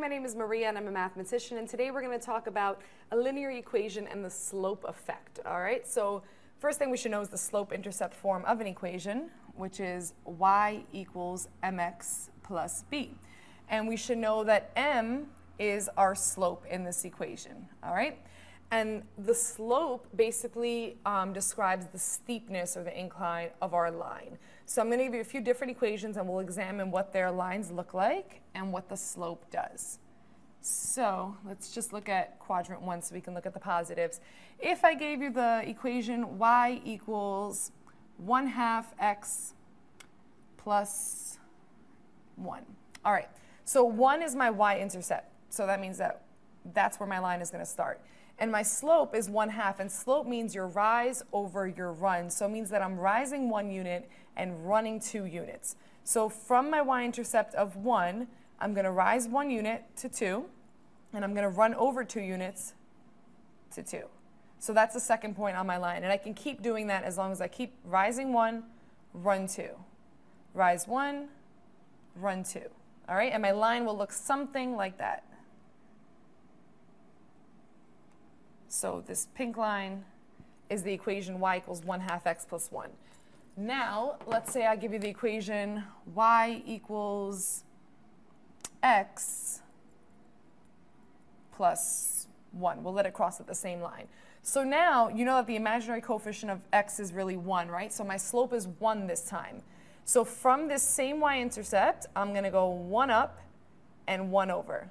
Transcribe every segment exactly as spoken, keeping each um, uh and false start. my name is Maria and I'm a mathematician, and today we're going to talk about a linear equation and the slope effect. All right, so first thing we should know is the slope-intercept form of an equation, which is y equals mx plus b. And we should know that m is our slope in this equation, all right? And the slope basically um, describes the steepness or the incline of our line. So I'm going to give you a few different equations and we'll examine what their lines look like and what the slope does. So let's just look at quadrant one so we can look at the positives. If I gave you the equation y equals one half x plus one. All right, so one is my y-intercept. So that means that that's where my line is going to start. And my slope is one half, and slope means your rise over your run. So it means that I'm rising one unit and running two units. So from my y-intercept of one, I'm going to rise one unit to two, and I'm going to run over two units to two. So that's the second point on my line. And I can keep doing that as long as I keep rising one, run two. Rise one, run two. All right, and my line will look something like that. So this pink line is the equation y equals one half x plus one. Now, let's say I give you the equation y equals x plus one. We'll let it cross at the same line. So now, you know that the imaginary coefficient of x is really one, right? So my slope is one this time. So from this same y-intercept, I'm going to go one up and one over.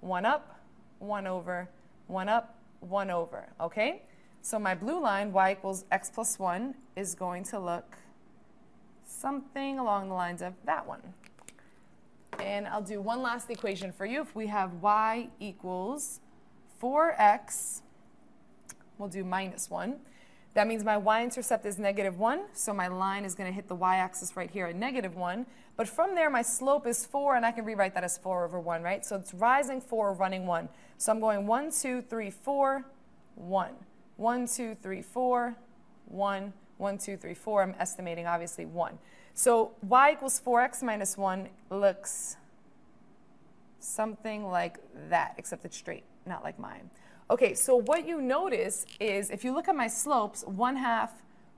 one up, one over, one up, one over, okay? So my blue line, y equals x plus one, is going to look something along the lines of that one. And I'll do one last equation for you. If we have y equals four x, we'll do minus one. That means my y-intercept is negative one, so my line is going to hit the y-axis right here at negative one. But from there, my slope is four, and I can rewrite that as four over one, right? So it's rising four, running one. So I'm going one, two, three, four, one. one, two, three, four, one. one, two, three, four. I'm estimating, obviously, one. So y equals four x minus one looks something like that, except it's straight, not like mine. Okay, so what you notice is if you look at my slopes, one half,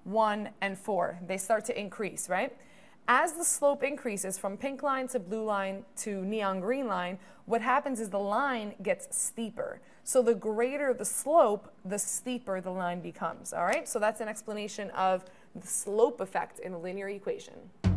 one, and four, they start to increase, right? As the slope increases from pink line to blue line to neon green line, what happens is the line gets steeper. So the greater the slope, the steeper the line becomes, all right? So that's an explanation of the slope effect in a linear equation.